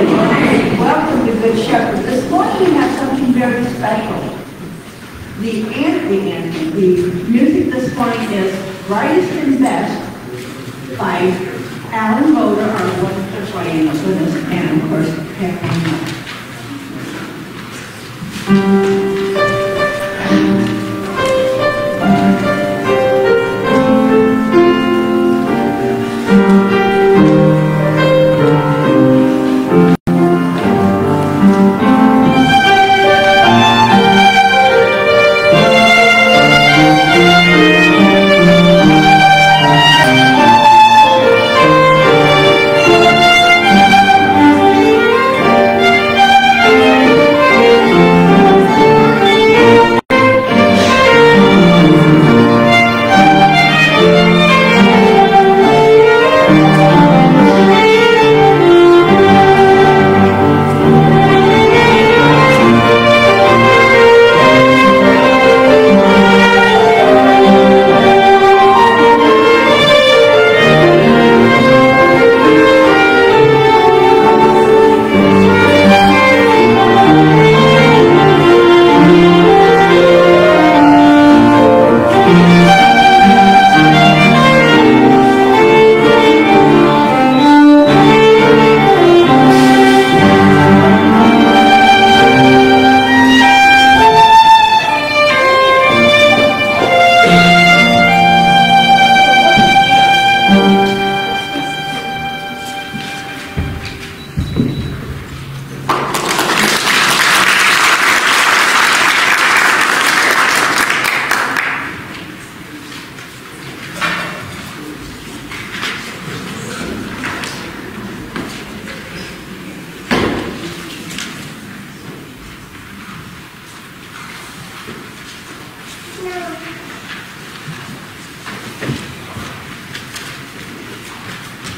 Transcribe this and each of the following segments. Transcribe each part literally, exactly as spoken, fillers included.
everybody. Welcome to Good Shepherd. This morning we have something very special. The anthem, the music this morning is Brightest and Best by Alan Voter, our wonderful choir with us, and of course, Karen Moda.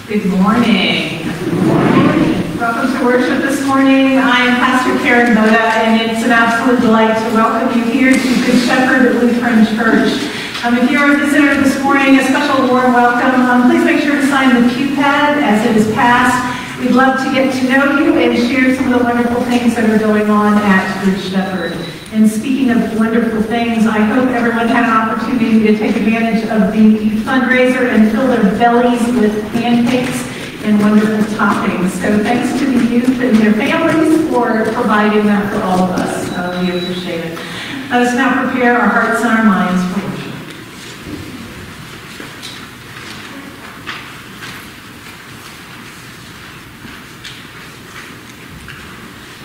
Good morning. Good morning. Welcome to worship this morning. I am Pastor Karen Moda, and it's an absolute delight to welcome you here to Good Shepherd Lutheran Church. Um, if you are a visitor this morning, a special warm welcome. Um, please make sure to sign the pew pad as it is passed. We'd love to get to know you and share some of the wonderful things that are going on at Good Shepherd. And speaking of wonderful things, I hope everyone had an opportunity to take advantage of the fundraiser and fill their bellies with pancakes and wonderful toppings. So thanks to the youth and their families for providing that for all of us. Uh, we appreciate it. Let us now prepare our hearts and our minds for worship.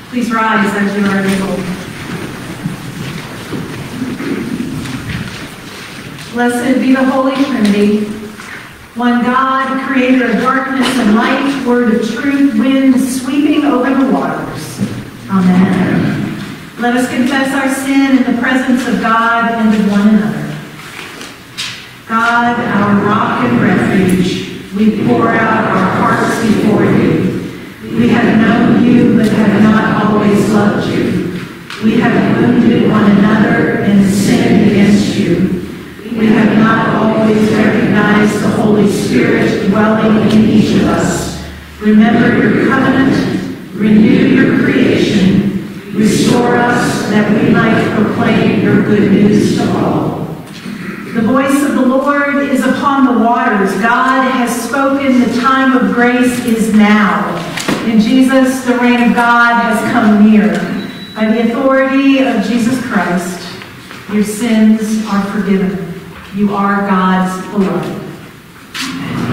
Please rise as you are able. Blessed be the Holy Trinity, one God, creator of darkness and light, word of truth, wind sweeping over the waters. Amen. Let us confess our sin in the presence of God and of one another. God, our rock and refuge, we pour out our hearts before you. We have known you, but have not always loved you. We have wounded one another and sinned against you. We have not always recognized the Holy Spirit dwelling in each of us. Remember your covenant, renew your creation, restore us that we might proclaim your good news to all. The voice of the Lord is upon the waters. God has spoken, the time of grace is now. In Jesus, the reign of God has come near. By the authority of Jesus Christ, your sins are forgiven. You are God's beloved. Yes.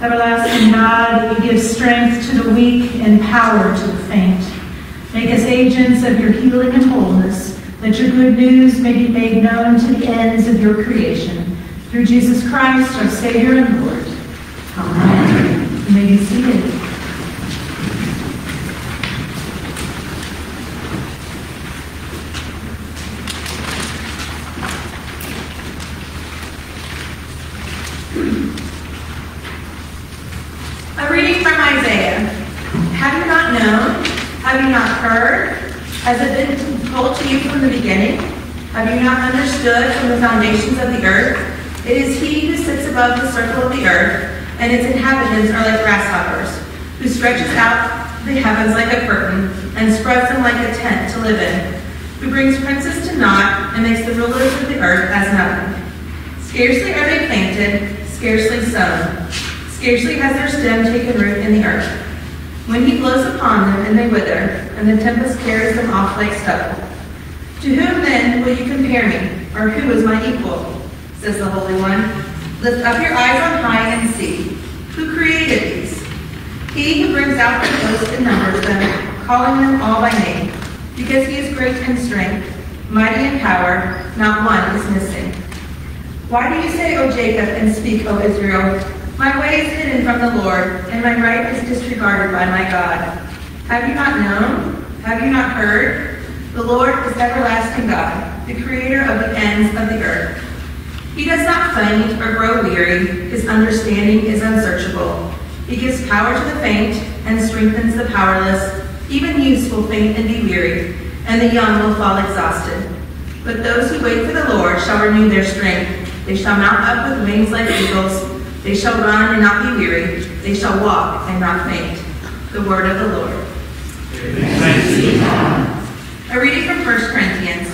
Everlasting God, you give strength to the weak and power to the faint. Make us agents of your healing and wholeness, that your good news may be made known to the ends of your creation. Through Jesus Christ, our Savior and Lord. Amen. You may be seated. Have you not understood from the foundations of the earth? It is he who sits above the circle of the earth, and its inhabitants are like grasshoppers, who stretches out the heavens like a curtain, and spreads them like a tent to live in, who brings princes to naught, and makes the rulers of the earth as nothing. Scarcely are they planted, scarcely sown. Scarcely has their stem taken root in the earth. When he blows upon them, and they wither, and the tempest carries them off like stubble. To whom then will you compare me, or who is my equal? Says the Holy One. Lift up your eyes on high and see. Who created these? He who brings out their host and numbers them, calling them all by name. Because he is great in strength, mighty in power, not one is missing. Why do you say, O Jacob, and speak, O Israel? My way is hidden from the Lord, and my right is disregarded by my God. Have you not known? Have you not heard? The Lord is everlasting God, the creator of the ends of the earth. He does not faint or grow weary. His understanding is unsearchable. He gives power to the faint and strengthens the powerless. Even youths will faint and be weary, and the young will fall exhausted. But those who wait for the Lord shall renew their strength. They shall mount up with wings like eagles. They shall run and not be weary. They shall walk and not faint. The word of the Lord. Thanks be to God. A reading from First Corinthians.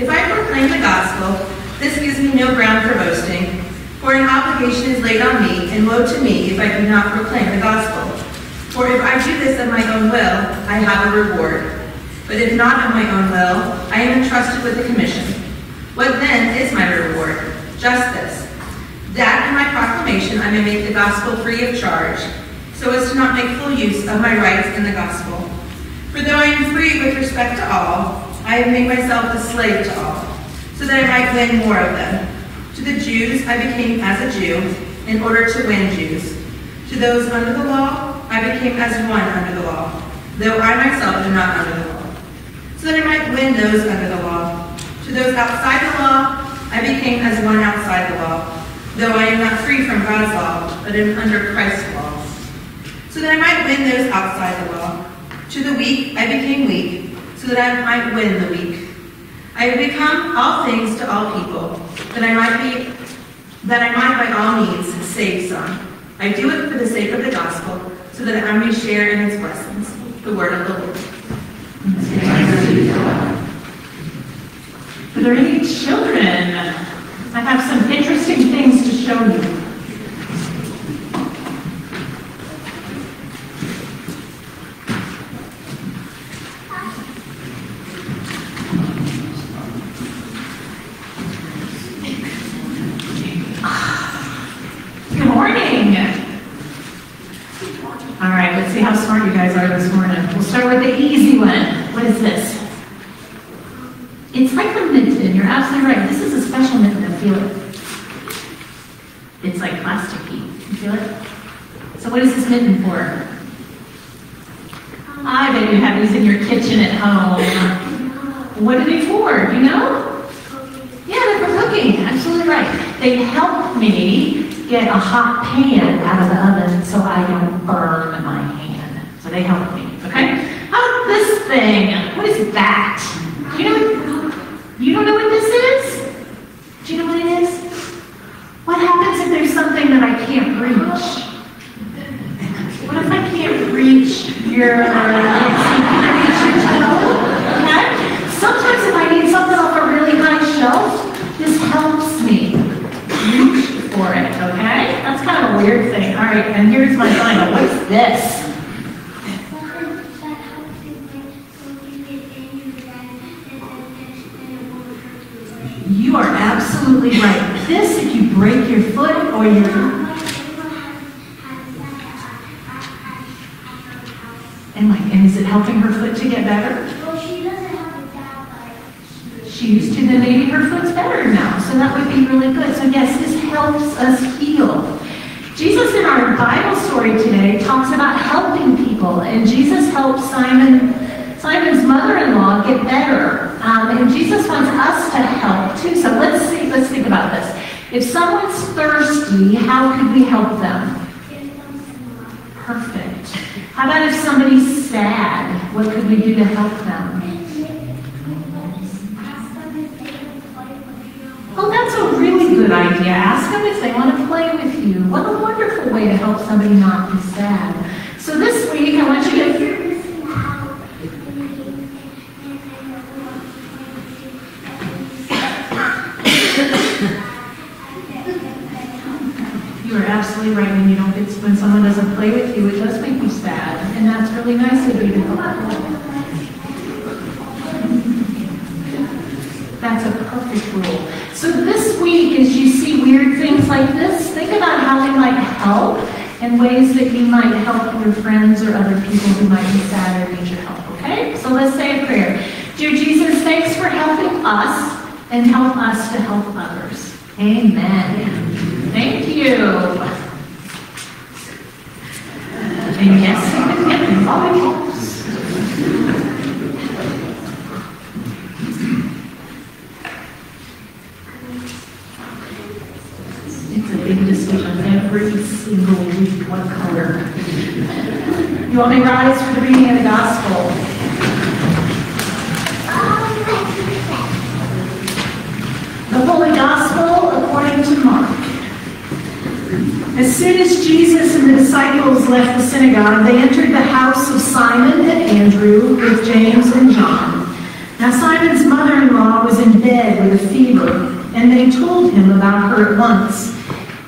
If I proclaim the gospel, this gives me no ground for boasting, for an obligation is laid on me, and woe to me if I do not proclaim the gospel. For if I do this of my own will, I have a reward. But if not of my own will, I am entrusted with a commission. What then is my reward? Just this, that in my proclamation I may make the gospel free of charge, so as to not make full use of my rights in the gospel. For though I am free with respect to all, I have made myself a slave to all, so that I might win more of them. To the Jews I became as a Jew, in order to win Jews. To those under the law, I became as one under the law, though I myself am not under the law, so that I might win those under the law. To those outside the law, I became as one outside the law, though I am not free from God's law, but am under Christ's law, so that I might win those outside the law. To the weak I became weak, so that I might win the weak. I have become all things to all people, that I might be, that I might by all means save some. I do it for the sake of the gospel, so that I may share in its blessings. The word of the Lord. Are there any children? I have some interesting things to show you. Right. This, if you break your foot or your... helping her foot to get better? Well, she doesn't have it that much. She used to, then maybe her foot's better now. So that would be really good. So yes, this helps us heal. Jesus in our Bible story today talks about helping people. And Jesus helped Simon, Simon's mother-in-law get better. Um, and Jesus wants us to help too. So let's see, let's think about this. If someone's thirsty, how could we help them? Perfect. How about if somebody's sad? What could we do to help them? Oh, that's a really good idea. Ask them if they want to play with you. What a wonderful way to help somebody not be sad. So this week, I want you to... Absolutely right. When you don't get, when someone doesn't play with you, it does make you sad, and that's really nice of you to help. That's a perfect rule. So this week, as you see weird things like this, think about how we might help and ways that you might help your friends or other people who might be sad or need your help. Okay? So let's say a prayer. Dear Jesus, thanks for helping us and help us to help others. Amen. Thank you. And yes, it always helps. It's a big decision every single week, what color. You want me to rise for the reading of the gospel? The Holy Gospel according to Mark. As soon as Jesus and the disciples left the synagogue, they entered the house of Simon and Andrew with James and John. Now Simon's mother-in-law was in bed with a fever, and they told him about her at once.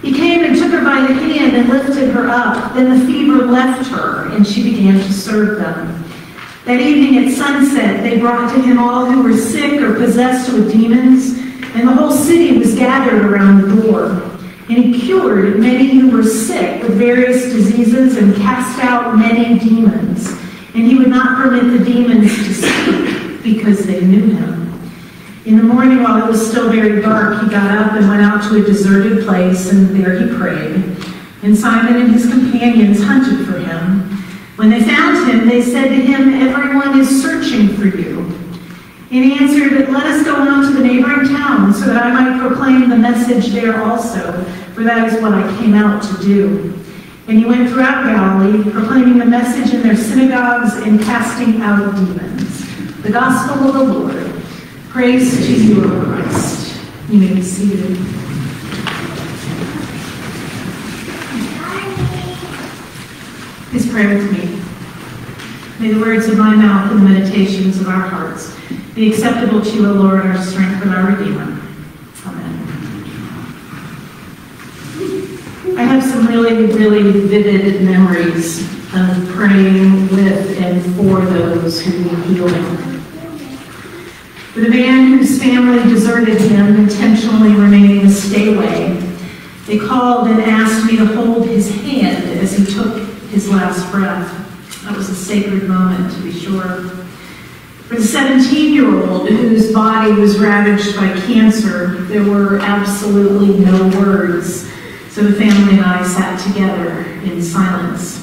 He came and took her by the hand and lifted her up. Then the fever left her, and she began to serve them. That evening at sunset, they brought to him all who were sick or possessed with demons, and the whole city was gathered around the door. And he cured many who were sick with various diseases and cast out many demons. And he would not permit the demons to speak because they knew him. In the morning, while it was still very dark, he got up and went out to a deserted place, and there he prayed. And Simon and his companions hunted for him. When they found him, they said to him, "Everyone is searching for you." And he answered, "Let us go on to the neighboring town so that I might proclaim the message there also, for that is what I came out to do." And he went throughout Galilee, proclaiming the message in their synagogues and casting out demons. The gospel of the Lord. Praise to you, O Christ. You may be seated. Please pray with me. May the words of my mouth and the meditations of our hearts be acceptable to you, O Lord, our strength and our Redeemer. Amen. I have some really, really vivid memories of praying with and for those who need healing. With a man whose family deserted him, intentionally remaining a stayaway, they called and asked me to hold his hand as he took his last breath. That was a sacred moment, to be sure. For the seventeen-year-old whose body was ravaged by cancer, there were absolutely no words, so the family and I sat together in silence.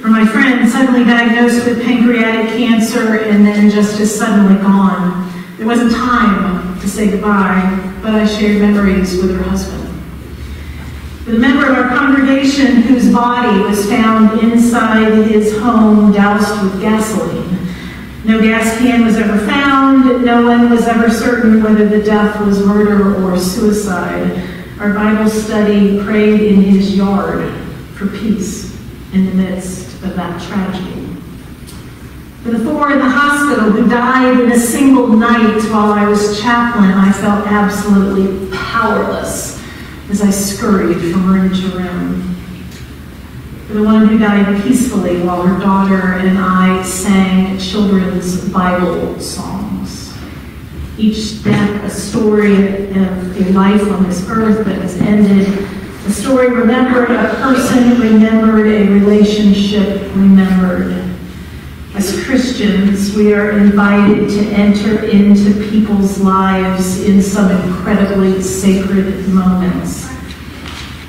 For my friend, suddenly diagnosed with pancreatic cancer and then just as suddenly gone, there wasn't time to say goodbye, but I shared memories with her husband. The member of our congregation whose body was found inside his home doused with gasoline. No gas can was ever found. No one was ever certain whether the death was murder or suicide. Our Bible study prayed in his yard for peace in the midst of that tragedy. For the four in the hospital who died in a single night while I was chaplain, I felt absolutely powerless as I scurried from room to room. For the one who died peacefully while her daughter and I sang children's Bible songs. Each death a story of a life on this earth that was ended. A story remembered, a person remembered, a relationship remembered. I Christians, we are invited to enter into people's lives in some incredibly sacred moments.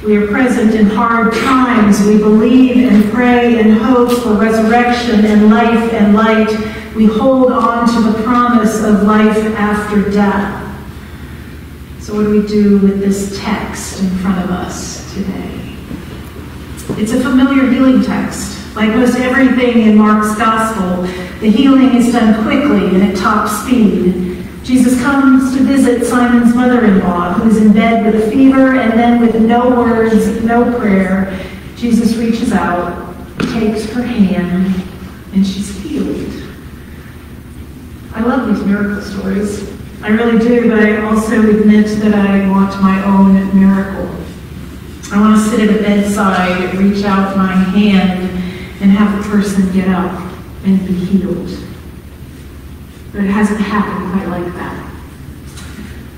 We are present in hard times. We believe and pray and hope for resurrection and life and light. We hold on to the promise of life after death. So what do we do with this text in front of us today? It's a familiar healing text. Like most everything in Mark's gospel, the healing is done quickly and at top speed. Jesus comes to visit Simon's mother-in-law, who is in bed with a fever, and then with no words, no prayer, Jesus reaches out, takes her hand, and she's healed. I love these miracle stories. I really do, but I also admit that I want my own miracle. I want to sit at a bedside, reach out my hand, and have a person get up and be healed. But it hasn't happened quite like that.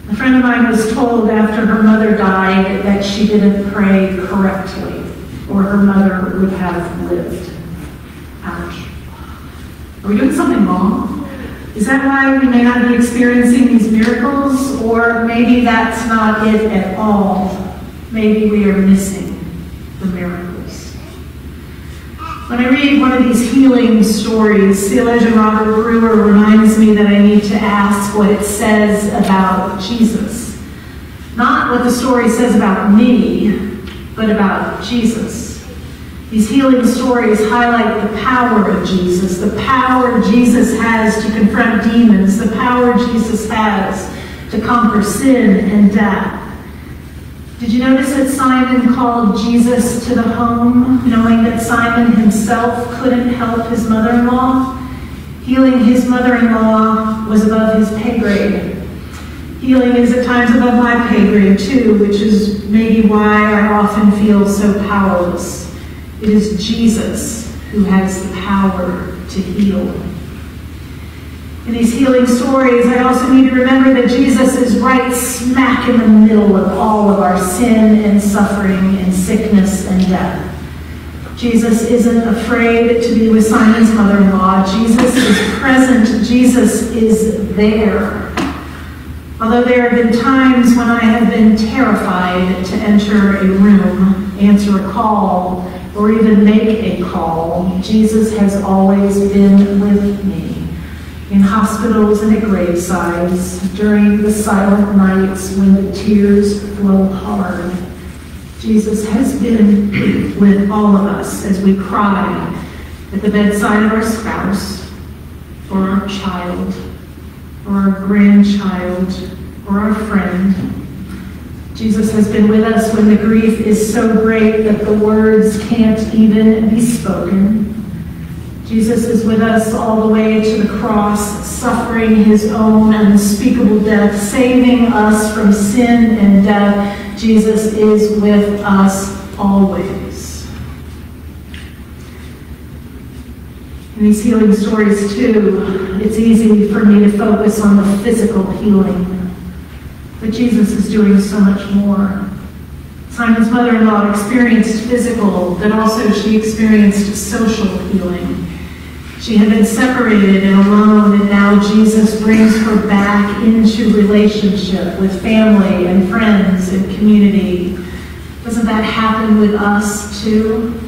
A friend of mine was told after her mother died that she didn't pray correctly, or her mother would have lived. Ouch. Are we doing something wrong? Is that why we may not be experiencing these miracles? Or maybe that's not it at all. Maybe we are missing the miracle. When I read one of these healing stories, theologian Robert Brewer reminds me that I need to ask what it says about Jesus. Not what the story says about me, but about Jesus. These healing stories highlight the power of Jesus, the power Jesus has to confront demons, the power Jesus has to conquer sin and death. Did you notice that Simon called Jesus to the home, knowing that Simon himself couldn't help his mother-in-law? Healing his mother-in-law was above his pay grade. Healing is at times above my pay grade too, which is maybe why I often feel so powerless. It is Jesus who has the power to heal. In these healing stories, I also need to remember that Jesus is right smack in the middle of all of our sin and suffering and sickness and death. Jesus isn't afraid to be with Simon's mother-in-law. Jesus is present. Jesus is there. Although there have been times when I have been terrified to enter a room, answer a call, or even make a call, Jesus has always been with me. In hospitals and at gravesides, during the silent nights when the tears flow hard. Jesus has been with all of us as we cry at the bedside of our spouse, or our child, or our grandchild, or our friend. Jesus has been with us when the grief is so great that the words can't even be spoken. Jesus is with us all the way to the cross, suffering his own unspeakable death, saving us from sin and death. Jesus is with us always. In these healing stories, too, it's easy for me to focus on the physical healing. But Jesus is doing so much more. Simon's mother-in-law experienced physical, but also she experienced social healing. She had been separated and alone, and now Jesus brings her back into relationship with family and friends and community. Doesn't that happen with us too?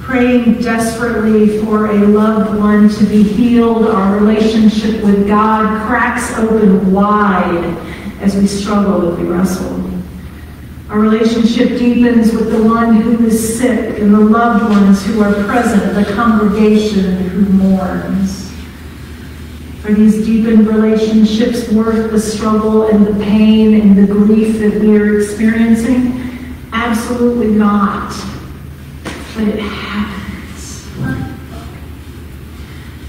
Praying desperately for a loved one to be healed, our relationship with God cracks open wide as we struggle and we wrestle. Our relationship deepens with the one who is sick and the loved ones who are present, the congregation who mourns. Are these deepened relationships worth the struggle and the pain and the grief that we are experiencing? Absolutely not. But it happens.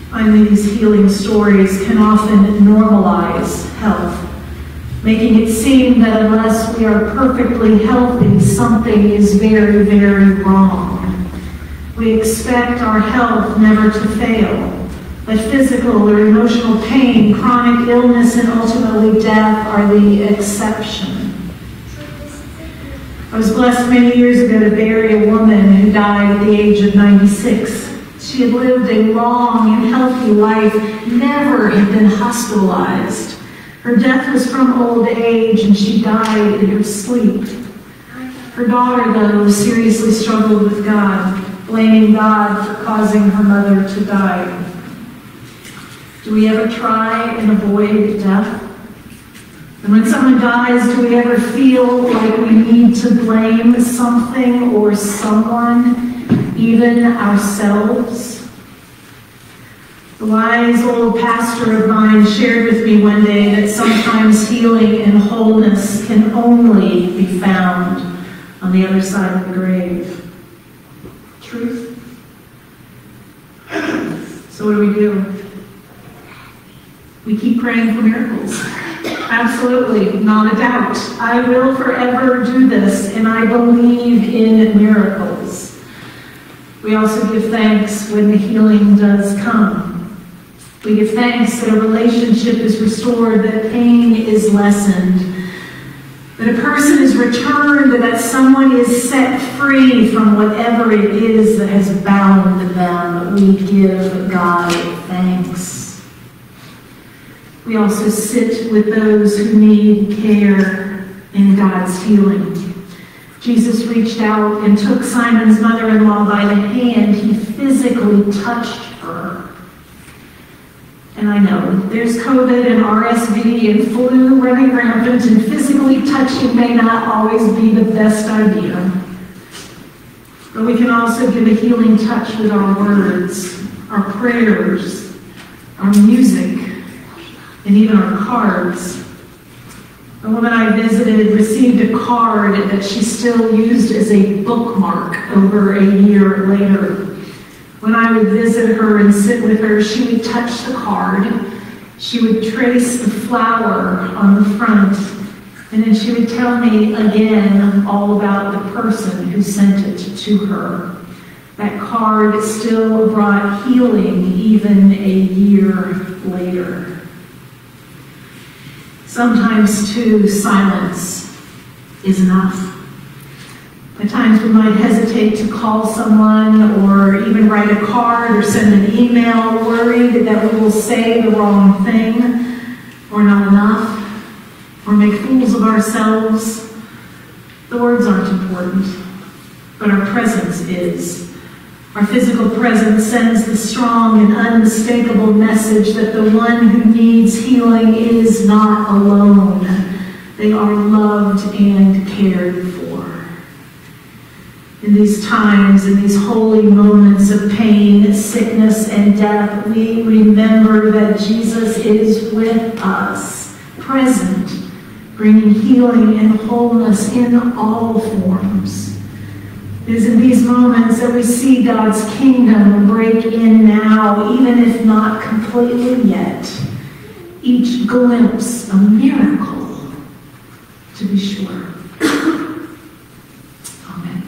Finally, these healing stories can often normalize health, making it seem that unless we are perfectly healthy, something is very, very wrong. We expect our health never to fail, but physical or emotional pain, chronic illness, and ultimately death are the exception. I was blessed many years ago to bury a woman who died at the age of ninety-six. She had lived a long and healthy life, never had been hospitalized. Her death was from old age, and she died in her sleep. Her daughter, though, seriously struggled with God, blaming God for causing her mother to die. Do we ever try and avoid death? And when someone dies, do we ever feel like we need to blame something or someone, even ourselves? The wise old pastor of mine shared with me one day that sometimes healing and wholeness can only be found on the other side of the grave. Truth. So what do we do? We keep praying for miracles. Absolutely, not a doubt. I will forever do this, and I believe in miracles. We also give thanks when the healing does come. We give thanks that a relationship is restored, that pain is lessened, that a person is returned, that someone is set free from whatever it is that has bound them. We give God thanks. We also sit with those who need care in God's healing. Jesus reached out and took Simon's mother-in-law by the hand. He physically touched her. And I know there's COVID and R S V and flu running rampant, and physically touching may not always be the best idea. But we can also give a healing touch with our words, our prayers, our music, and even our cards. A woman I visited received a card that she still used as a bookmark over a year later. When I would visit her and sit with her, she would touch the card, she would trace the flower on the front, and then she would tell me again all about the person who sent it to her. That card still brought healing even a year later. Sometimes, too, silence is enough. At times we might hesitate to call someone or even write a card or send an email, worried that we will say the wrong thing or not enough or make fools of ourselves. The words aren't important, but our presence is. Our physical presence sends the strong and unmistakable message that the one who needs healing is not alone. They are loved and cared for. In these times, in these holy moments of pain, sickness, and death, we remember that Jesus is with us, present, bringing healing and wholeness in all forms. It is in these moments that we see God's kingdom break in now, even if not completely yet. Each glimpse a miracle, to be sure. Amen.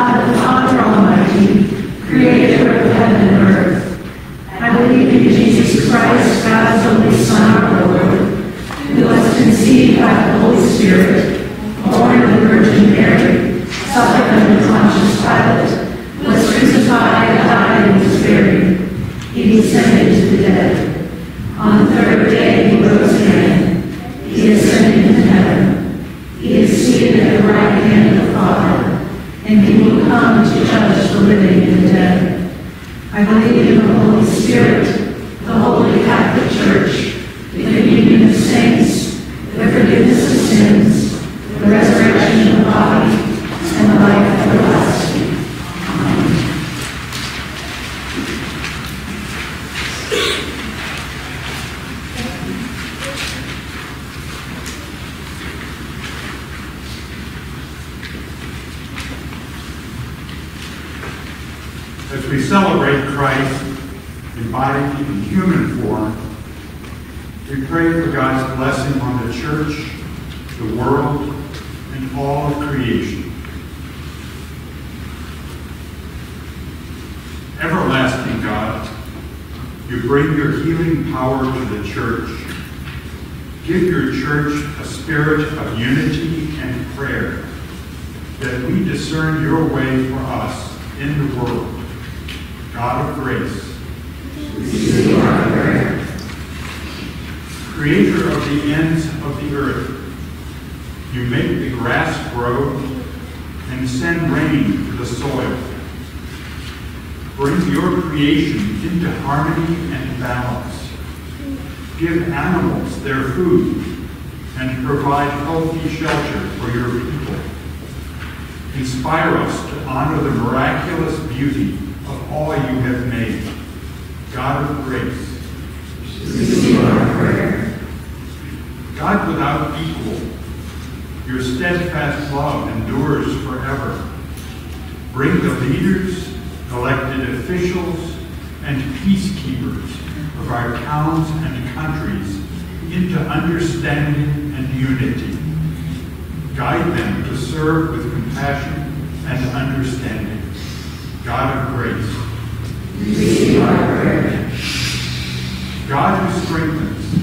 God, the Father Almighty, creator of heaven and earth. I believe in Jesus Christ, God's only Son, our Lord, who was conceived by the Holy Spirit, born of the Virgin Mary, suffered under Pontius Pilate, was crucified, died, and was buried. He descended to the dead. On the third day he rose again. He ascended into heaven. He is seated at the right hand of the Father, and he will come to judge the living and the dead. I believe in the Holy Spirit, the Holy Catholic Church, the communion of saints, the forgiveness of sins, the resurrection of the body, and the life everlasting. As we celebrate Christ in body and human form, we pray for God's blessing on the church, the world, and all of creation. Everlasting God, you bring your healing power to the church. Give your church a spirit of unity and prayer, that we discern your way for us in the world. God of grace, receive our prayer. Creator of the ends of the earth, you make the grass grow and send rain to the soil. Bring your creation into harmony and balance. Give animals their food and provide healthy shelter for your people. Inspire us to honor the miraculous beauty of all you have made. God of grace, receive our prayer. God without equal, your steadfast love endures forever. Bring the leaders, elected officials, and peacekeepers of our towns and countries into understanding and unity. Guide them to serve with compassion and understanding. God of grace, receive our prayer. God who strengthens,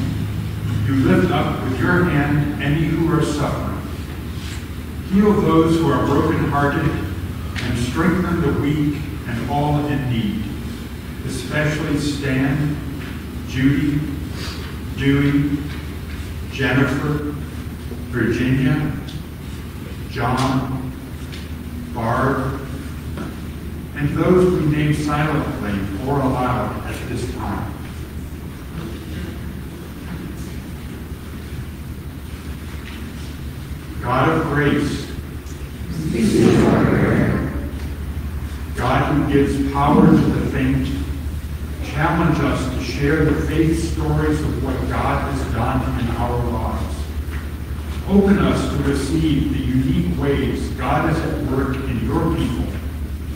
you lift up with your hand any who are suffering. Heal those who are brokenhearted and strengthen the weak and all in need, especially Stan, Judy, Dewey, Jennifer, Virginia, John, Barb, and those we name silently or aloud at this time. God of grace, receive our prayer. God who gives power to the faint, challenge us to share the faith stories of what God has done in our lives. Open us to receive the unique ways God is at work in your people,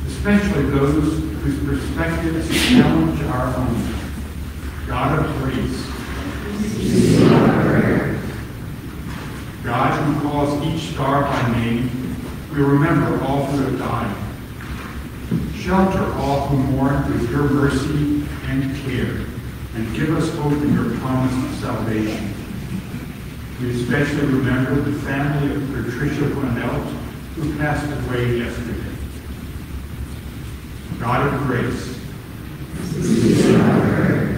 especially those whose perspectives challenge our own. God of grace, receive our prayer. God who calls each star by name, we remember all who have died. Shelter all who mourn with your mercy and care, and give us hope in your promise of salvation. We especially remember the family of Patricia Ronell, who passed away yesterday. God of grace, receive our prayer.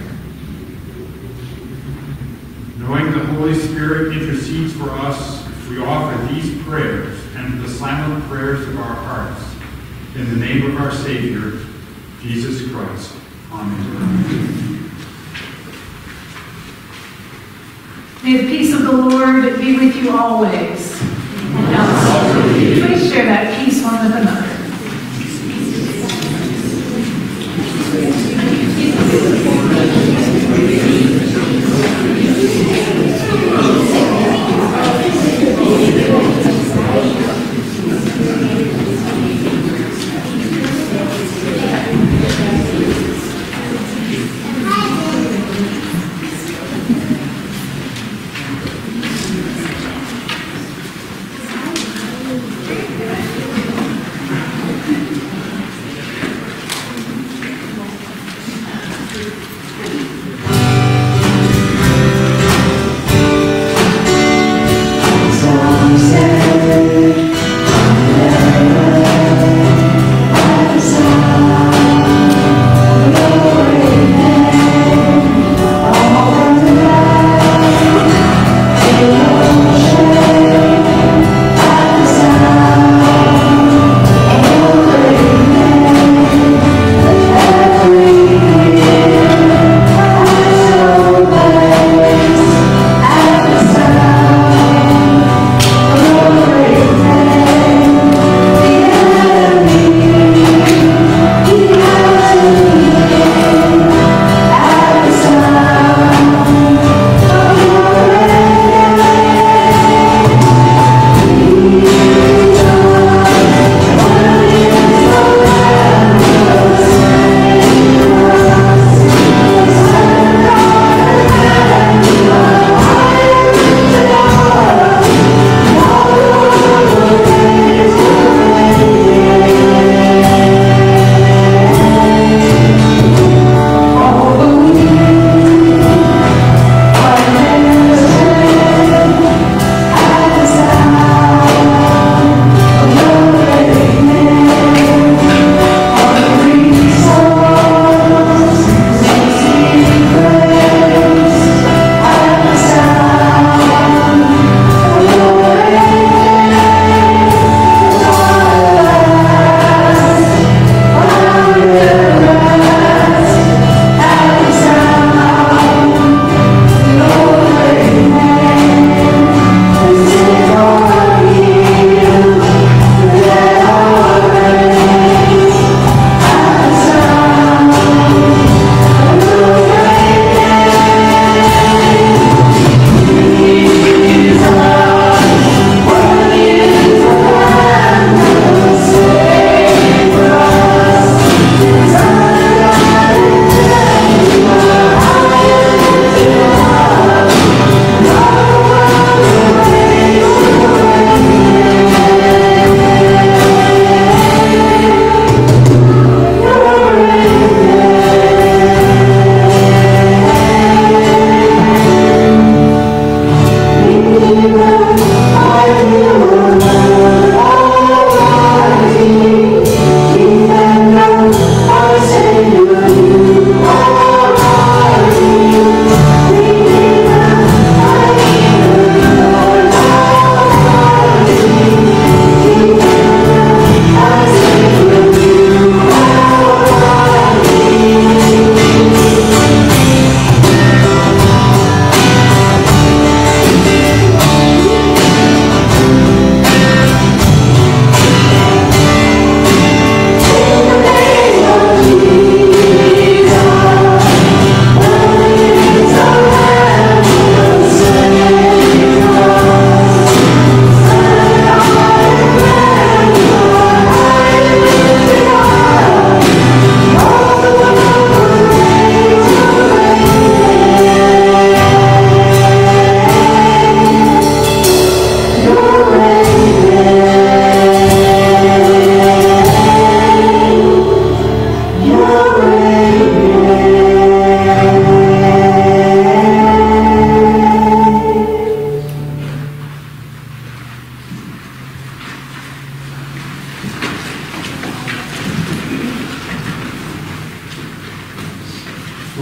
Knowing the Holy Spirit intercedes for us, we offer these prayers and the silent prayers of our hearts in the name of our Savior, Jesus Christ. Amen. May the peace of the Lord be with you always. And also, please share that peace one with another.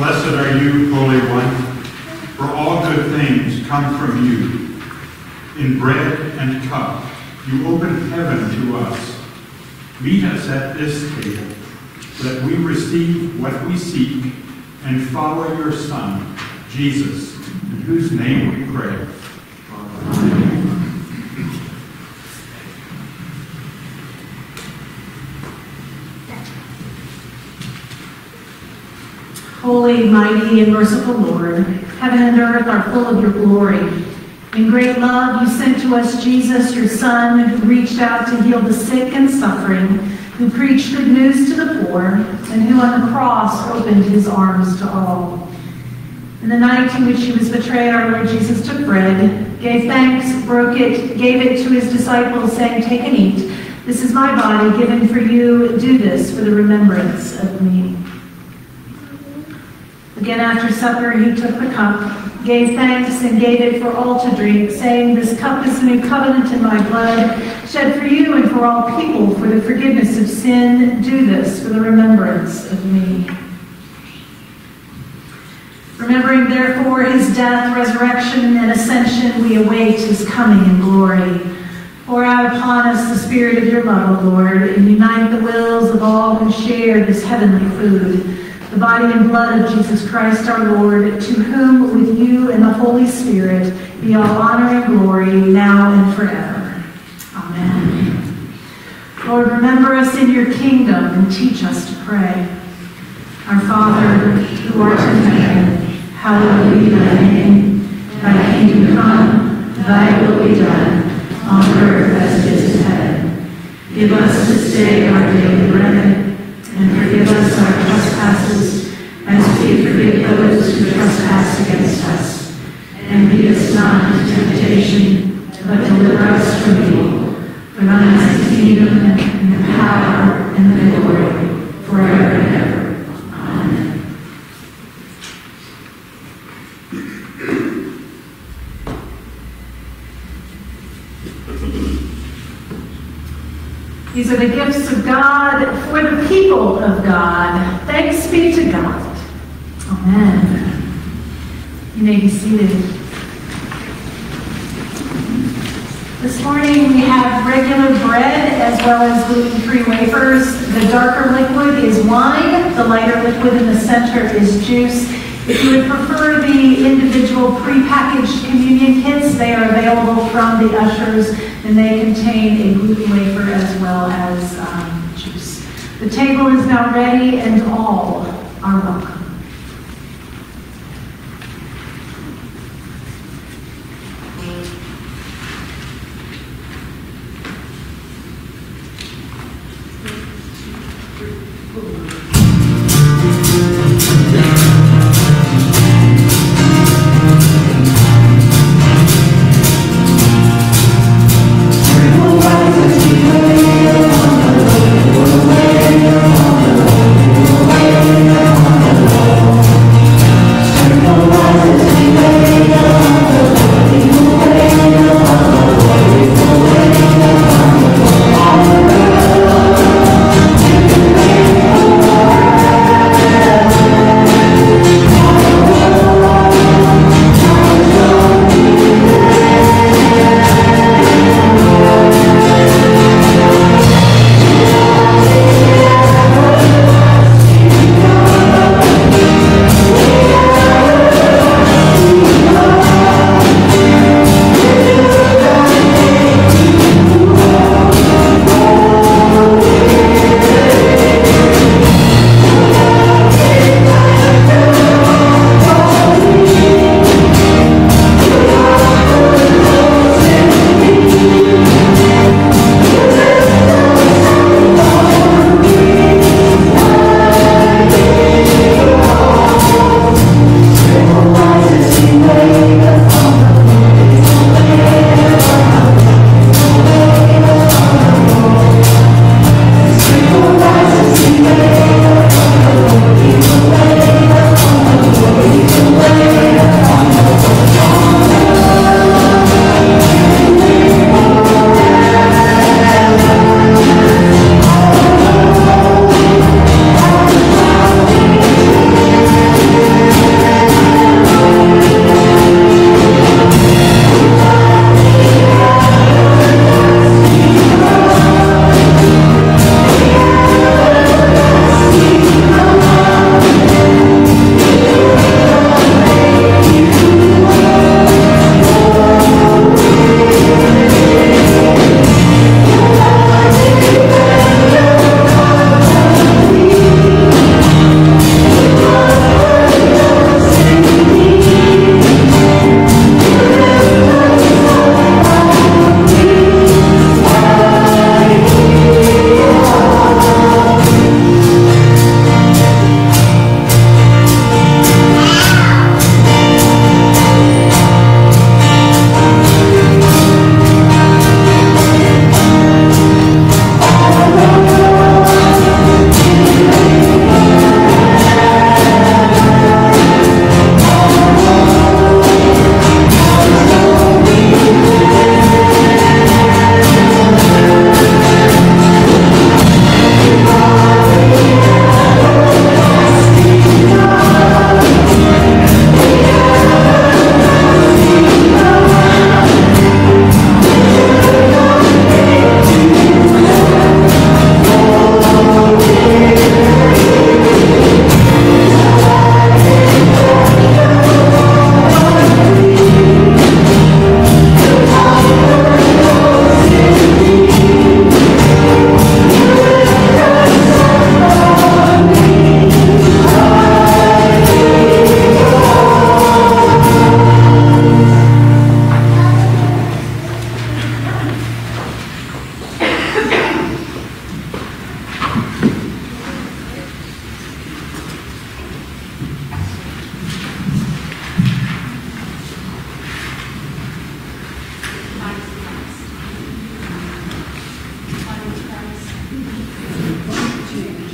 Blessed are you, Holy One, for all good things come from you. In bread and cup, you open heaven to us. Meet us at this table, that we receive what we seek and follow your Son, Jesus, in whose name we pray. Holy, mighty, and merciful Lord, heaven and earth are full of your glory. In great love, you sent to us Jesus, your Son, who reached out to heal the sick and suffering, who preached good news to the poor, and who on the cross opened his arms to all. In the night in which he was betrayed, our Lord Jesus took bread, gave thanks, broke it, gave it to his disciples, saying, "Take and eat. This is my body given for you. Do this for the remembrance of me." Again, after supper, he took the cup, gave thanks, and gave it for all to drink, saying, "This cup is the new covenant in my blood, shed for you and for all people for the forgiveness of sin. Do this for the remembrance of me." Remembering, therefore, his death, resurrection, and ascension, we await his coming in glory. Pour out upon us the spirit of your love, O Lord, and unite the wills of all who share this heavenly food, the body and blood of Jesus Christ our Lord, to whom with you and the Holy Spirit be all honor and glory, now and forever. Amen. Lord, remember us in your kingdom and teach us to pray. Our Father, who art in heaven, hallowed be thy name. Thy kingdom come, thy will be done, on earth as it is in heaven. Give us this day our daily bread, and forgive us our trespasses, as we forgive those who trespass against us. And lead us not into temptation, but deliver us from evil. For thine is the kingdom, and the power, and the glory, forever and ever. Amen. These are the gifts of God for the people of God. Thanks be to God. Amen. You may be seated. This morning we have regular bread as well as gluten-free wafers. The darker liquid is wine. The lighter liquid in the center is juice. If you would prefer the individual prepackaged communion kits, they are available from the ushers, and they contain a gluten wafer as well as um, juice. The table is now ready, and all are welcome.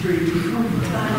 free from thy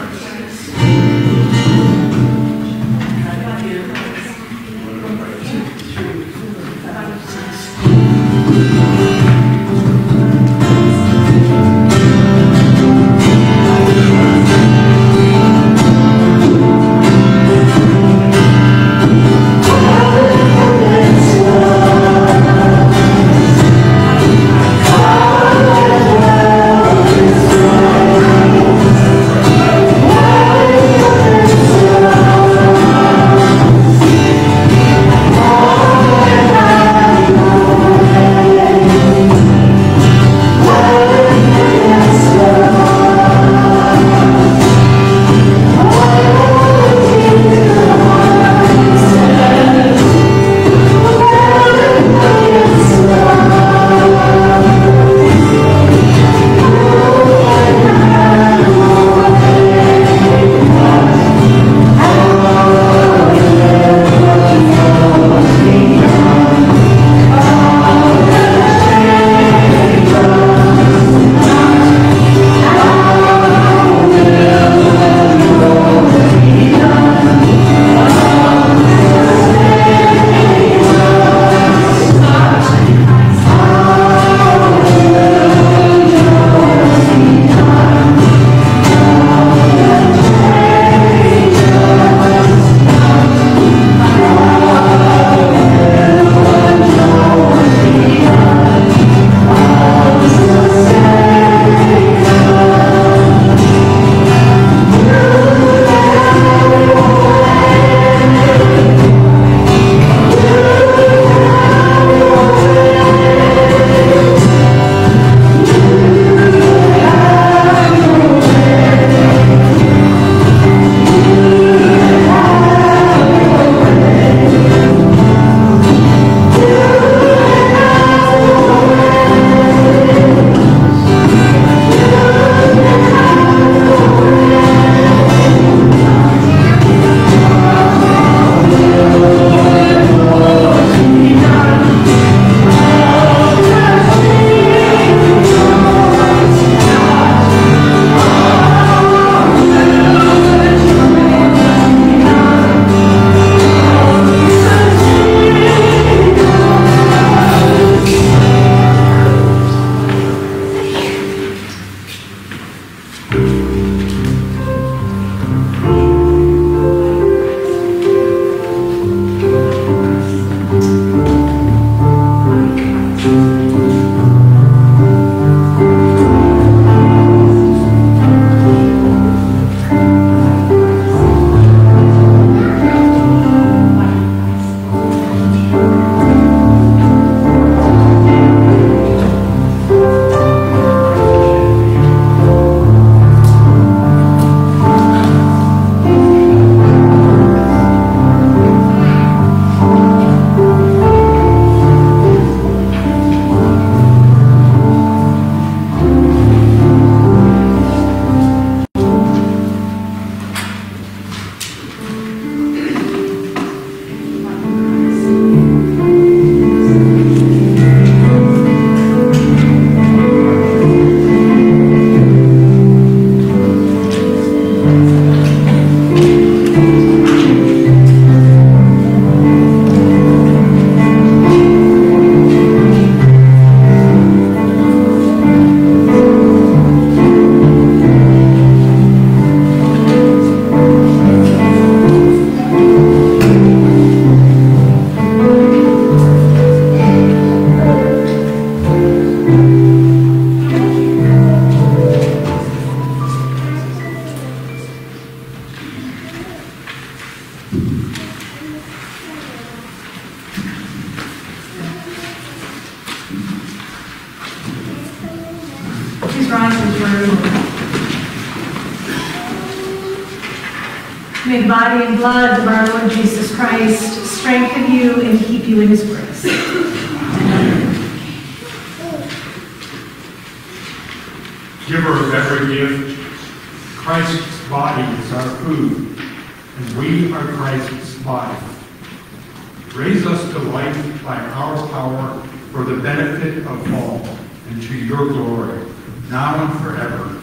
to your glory, now and forever.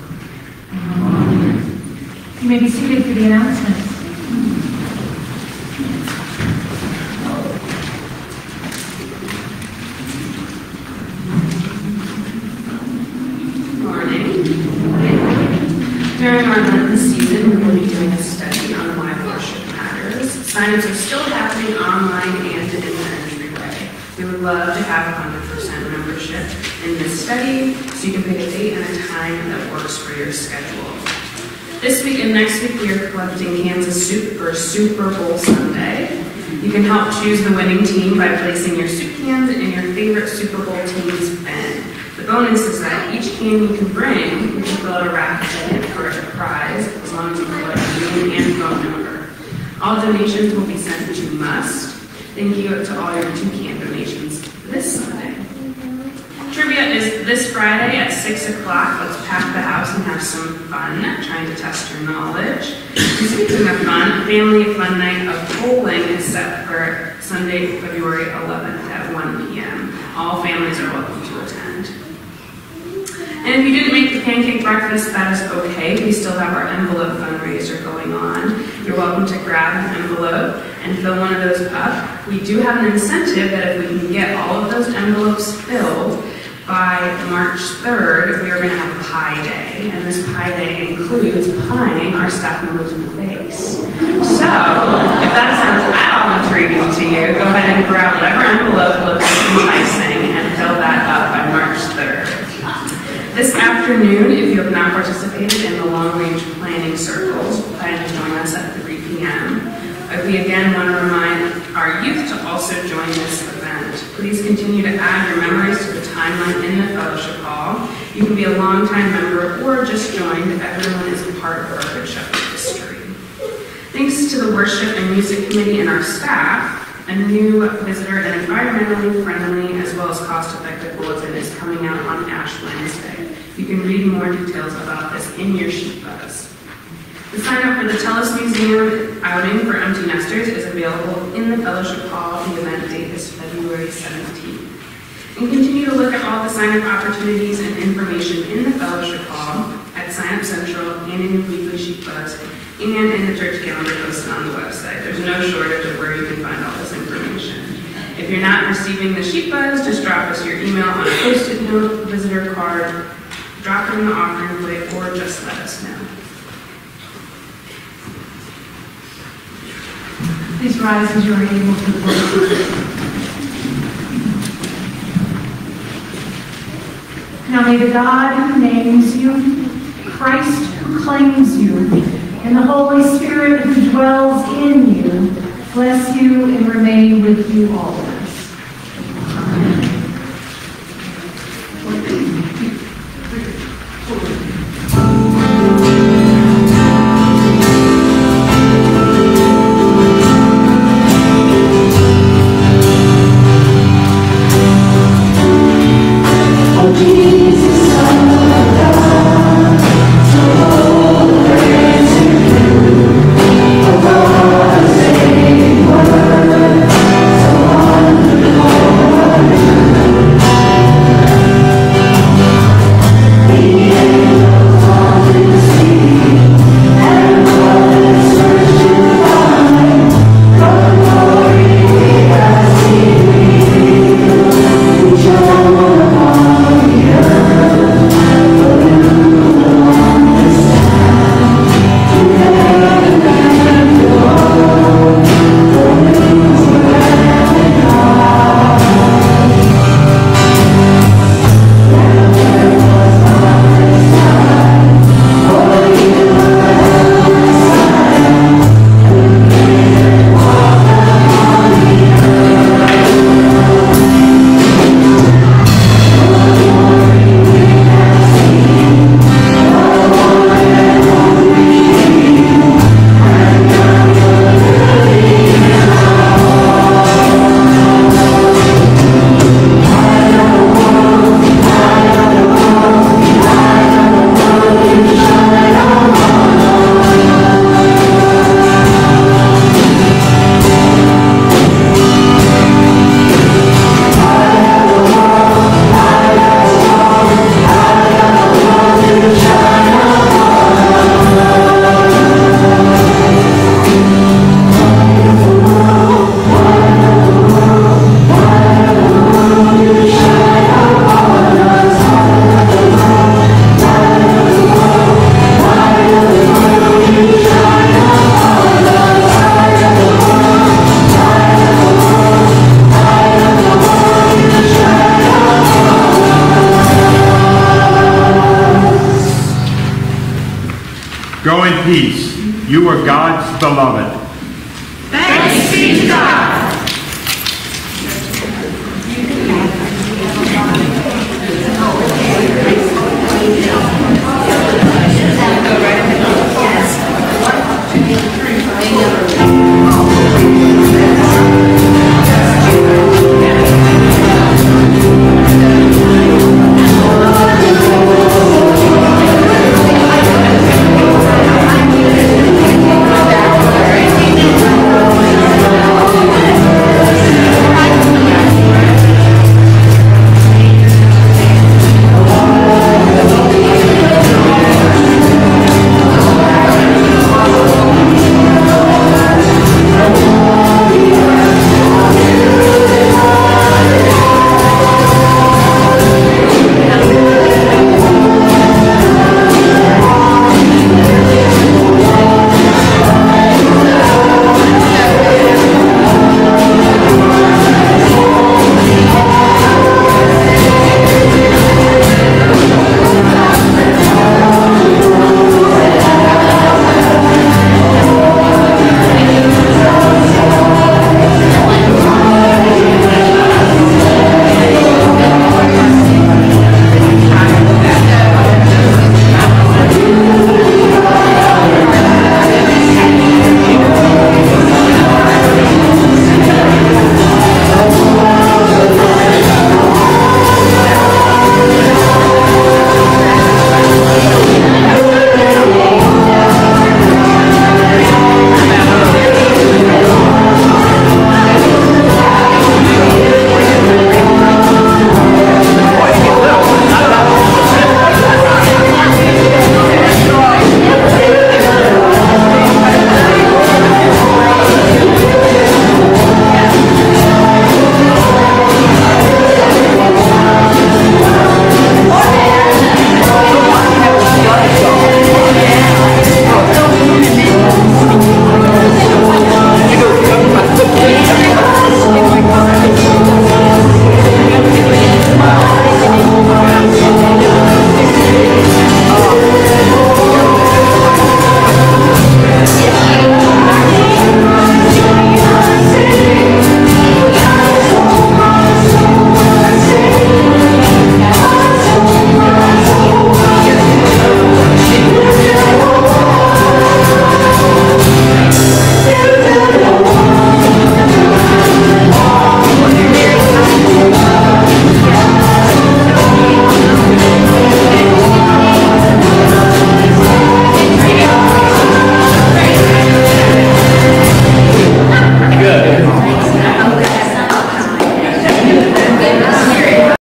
Amen. You may be seated for the announcements. Good morning. During our Lenten season, we will be doing a study on why worship matters. Sign-ups are still happening online and in the entryway. We would love to have one hundred percent membership in this study, so you can pick a date and a time that works for your schedule. This week and next week, we are collecting cans of soup for Super Bowl Sunday. You can help choose the winning team by placing your soup cans in your favorite Super Bowl team's bin. The bonus is that each can you can bring, you can fill out a raffle ticket for a prize, as long as you put your name and phone number. All donations will be sent to Must. Thank you to all your two can donations this Sunday. Trivia is this Friday at six o'clock. Let's pack the house and have some fun trying to test your knowledge. And speaking of fun, Family Fun Night of Bowling is set for Sunday, February eleventh at one p m All families are welcome to attend. And if you didn't make the pancake breakfast, that is okay. We still have our envelope fundraiser going on. You're welcome to grab an envelope and fill one of those up. We do have an incentive that if we can get all of those envelopes filled, by March third, we are going to have Pie Day, and this Pie Day includes pieing our staff members in the face. So, if that sounds loud and intriguing to you, go ahead and grab whatever envelope looks enticing and fill that up by March third. This afternoon, if you have not participated in the long-range planning circles, plan to join us at three p m We again want to remind our youth to also join this event. Please continue to add your memories to the timeline in the fellowship hall. You can be a longtime member or just joined. Everyone is a part of our Good Shepherd history. Thanks to the worship and music committee and our staff, a new visitor and environmentally friendly as well as cost-effective bulletin is coming out on Ash Wednesday. You can read more details about this in your sheet buzz. The sign-up for the TELUS Museum outing for empty nesters is available in the Fellowship Hall. The event date is February seventeenth. And continue to look at all the sign-up opportunities and information in the Fellowship Hall, at Sign-Up Central, and in the Weekly Sheet Buzz, and in the church calendar posted on the website. There's no shortage of where you can find all this information. If you're not receiving the Sheet Buzz, just drop us your email on a post-it note, visitor card, drop it in the offering plate, or just let us know. Please rise as you are able to worship. Now may the God who names you, Christ who claims you, and the Holy Spirit who dwells in you, bless you and remain with you always. Oh, Go in peace. You are God's beloved. Thanks be to God.